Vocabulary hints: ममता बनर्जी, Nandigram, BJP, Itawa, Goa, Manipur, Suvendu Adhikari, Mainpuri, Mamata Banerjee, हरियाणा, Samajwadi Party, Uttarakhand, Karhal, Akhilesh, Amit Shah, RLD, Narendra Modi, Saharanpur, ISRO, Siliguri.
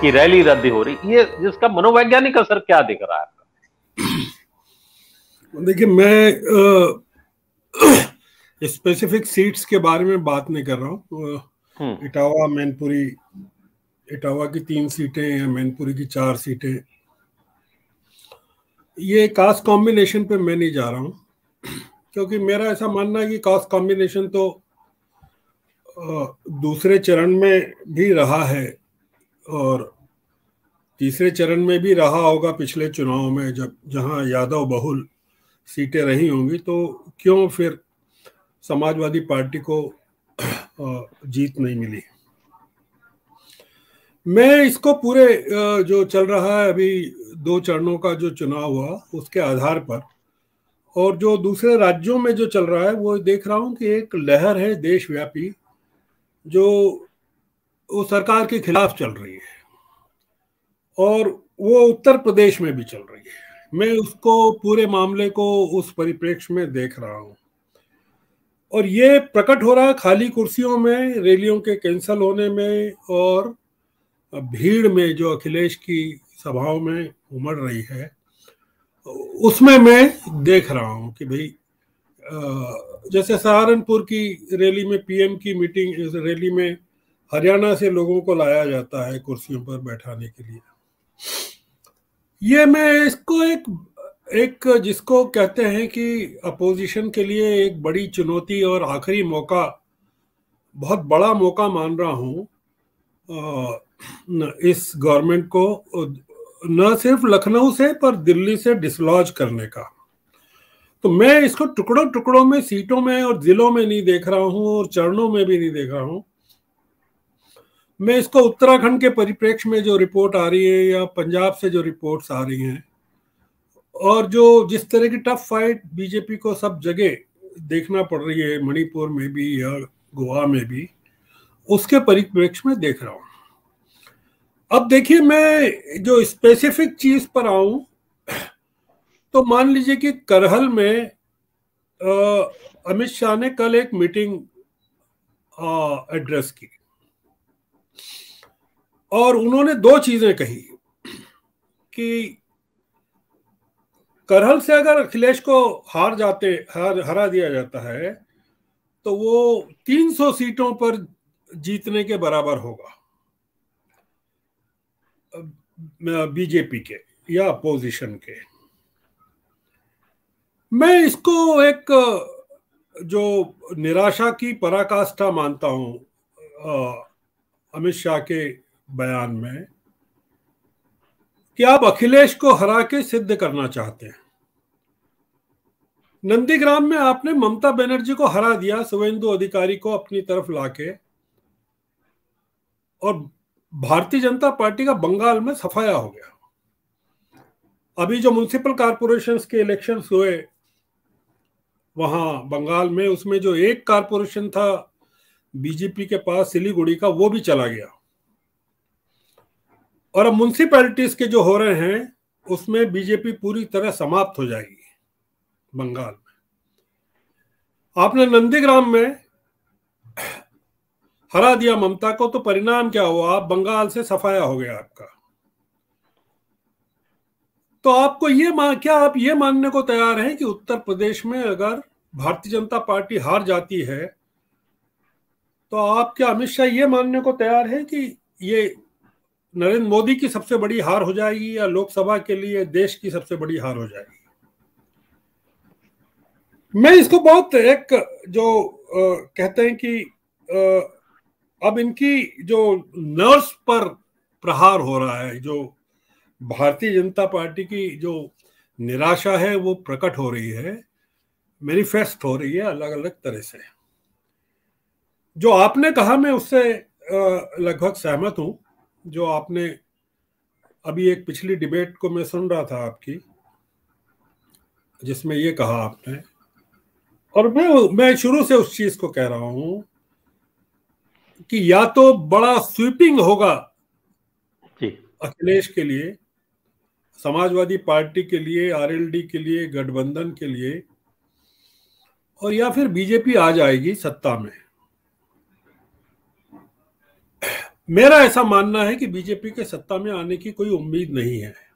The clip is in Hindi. कि रैली रद्द हो रही, ये जिसका मनोवैज्ञानिक असर क्या दिख रहा है? देखिए, मैं स्पेसिफिक सीट्स के बारे में बात नहीं कर रहा हूँ। इटावा, मैनपुरी, इटावा की 3 सीटें या मैनपुरी की 4 सीटें, ये कास्ट कॉम्बिनेशन पे मैं नहीं जा रहा हूँ, क्योंकि मेरा ऐसा मानना है कि कास्ट कॉम्बिनेशन तो दूसरे चरण में भी रहा है और तीसरे चरण में भी रहा होगा पिछले चुनाव में, जब जहां यादव बहुल सीटें रही होंगी, तो क्यों फिर समाजवादी पार्टी को जीत नहीं मिली। मैं इसको पूरे जो चल रहा है अभी 2 चरणों का जो चुनाव हुआ उसके आधार पर और जो दूसरे राज्यों में जो चल रहा है वो देख रहा हूँ कि एक लहर है देशव्यापी जो वो सरकार के खिलाफ चल रही है और वो उत्तर प्रदेश में भी चल रही है। मैं उसको पूरे मामले को उस परिप्रेक्ष्य में देख रहा हूँ और ये प्रकट हो रहा है खाली कुर्सियों में, रैलियों के कैंसिल होने में और भीड़ में जो अखिलेश की सभाओं में उमड़ रही है, उसमें मैं देख रहा हूँ कि भाई जैसे सहारनपुर की रैली में, पीएम की मीटिंग रैली में हरियाणा से लोगों को लाया जाता है कुर्सियों पर बैठाने के लिए। ये मैं इसको एक जिसको कहते हैं कि अपोजिशन के लिए एक बड़ी चुनौती और आखिरी मौका, बहुत बड़ा मौका मान रहा हूँ इस गवर्नमेंट को, न सिर्फ लखनऊ से पर दिल्ली से डिसलॉज करने का। तो मैं इसको टुकड़ों टुकड़ों में, सीटों में और जिलों में नहीं देख रहा हूँ और चरणों में भी नहीं देख रहा हूँ। मैं इसको उत्तराखंड के परिप्रेक्ष्य में जो रिपोर्ट आ रही है या पंजाब से जो रिपोर्ट्स आ रही हैं और जो जिस तरह की टफ फाइट बीजेपी को सब जगह देखना पड़ रही है, मणिपुर में भी या गोवा में भी, उसके परिप्रेक्ष्य में देख रहा हूँ। अब देखिए, मैं जो स्पेसिफिक चीज पर आऊं तो मान लीजिए कि करहल में अमित शाह ने कल एक मीटिंग एड्रेस की और उन्होंने 2 चीजें कही कि करहल से अगर अखिलेश को हरा दिया जाता है तो वो 300 सीटों पर जीतने के बराबर होगा बीजेपी के या अपोजिशन के। मैं इसको एक जो निराशा की पराकाष्ठा मानता हूं अमित शाह के बयान में कि आप अखिलेश को हरा के सिद्ध करना चाहते हैं। नंदीग्राम में आपने ममता बनर्जी को हरा दिया, सुवेंदु अधिकारी को अपनी तरफ लाके, और भारतीय जनता पार्टी का बंगाल में सफाया हो गया। अभी जो म्युनिसिपल कॉर्पोरेशंस के इलेक्शंस हुए वहां बंगाल में, उसमें जो एक कॉर्पोरेशन था बीजेपी के पास सिलीगुड़ी का, वो भी चला गया। और अब म्युनिसिपैलिटीज के जो हो रहे हैं उसमें बीजेपी पूरी तरह समाप्त हो जाएगी बंगाल में। आपने नंदीग्राम में हरा दिया ममता को, तो परिणाम क्या हुआ? आप बंगाल से सफाया हो गया आपका। तो आपको क्या आप ये मानने को तैयार हैं कि उत्तर प्रदेश में अगर भारतीय जनता पार्टी हार जाती है तो आप क्या अमित शाह ये मानने को तैयार हैं कि ये नरेंद्र मोदी की सबसे बड़ी हार हो जाएगी या लोकसभा के लिए देश की सबसे बड़ी हार हो जाएगी? मैं इसको बहुत एक जो कहते हैं कि अब इनकी जो नर्व्स पर प्रहार हो रहा है, जो भारतीय जनता पार्टी की जो निराशा है वो प्रकट हो रही है, मैनिफेस्ट हो रही है अलग अलग तरह से। जो आपने कहा मैं उससे लगभग सहमत हूं। जो आपने अभी एक पिछली डिबेट को मैं सुन रहा था आपकी, जिसमें ये कहा आपने, और मैं शुरू से उस चीज को कह रहा हूं कि या तो बड़ा स्वीपिंग होगा अखिलेश के लिए, समाजवादी पार्टी के लिए, आरएलडी के लिए, गठबंधन के लिए, और या फिर बीजेपी आ जाएगी सत्ता में। मेरा ऐसा मानना है कि बीजेपी के सत्ता में आने की कोई उम्मीद नहीं है।